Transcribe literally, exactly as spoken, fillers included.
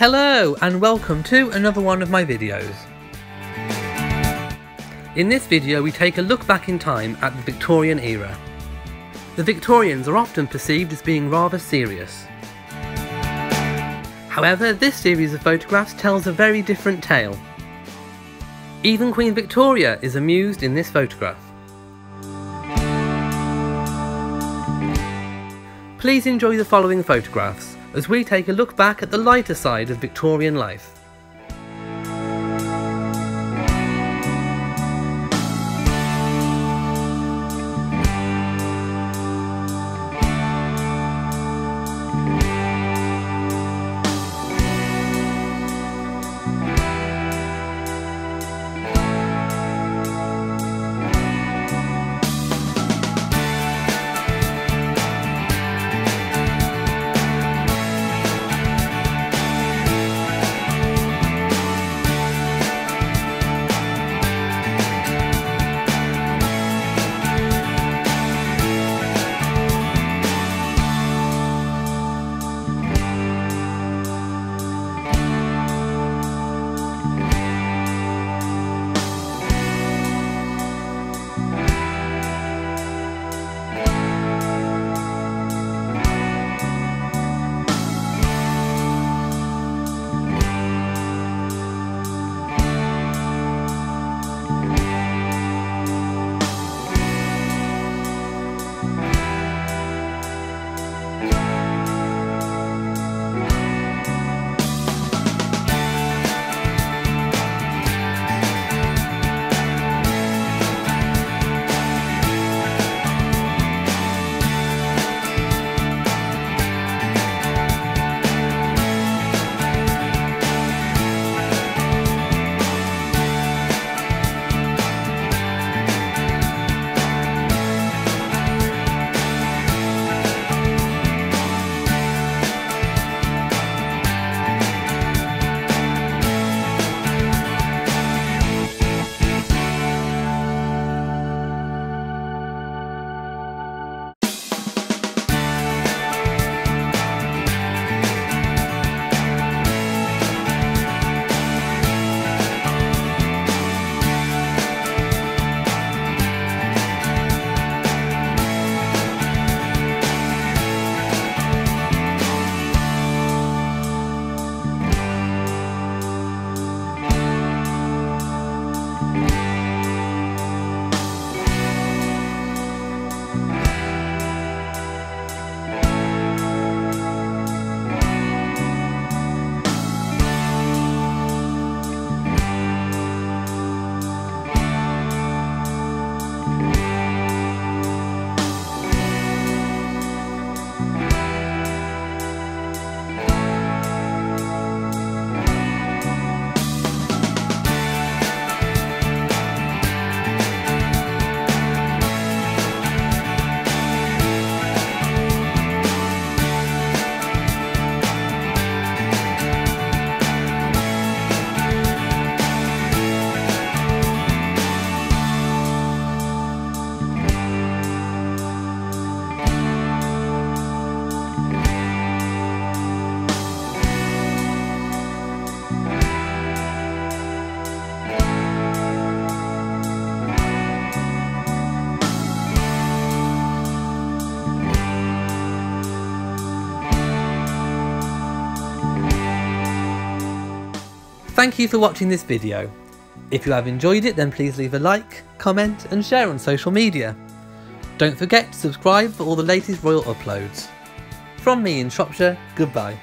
Hello and welcome to another one of my videos. In this video we take a look back in time at the Victorian era. The Victorians are often perceived as being rather serious. However, this series of photographs tells a very different tale. Even Queen Victoria is amused in this photograph. Please enjoy the following photographs as we take a look back at the lighter side of Victorian life. Thank you for watching this video. If you have enjoyed it, then please leave a like, comment and share on social media. Don't forget to subscribe for all the latest royal uploads. From me in Shropshire, goodbye.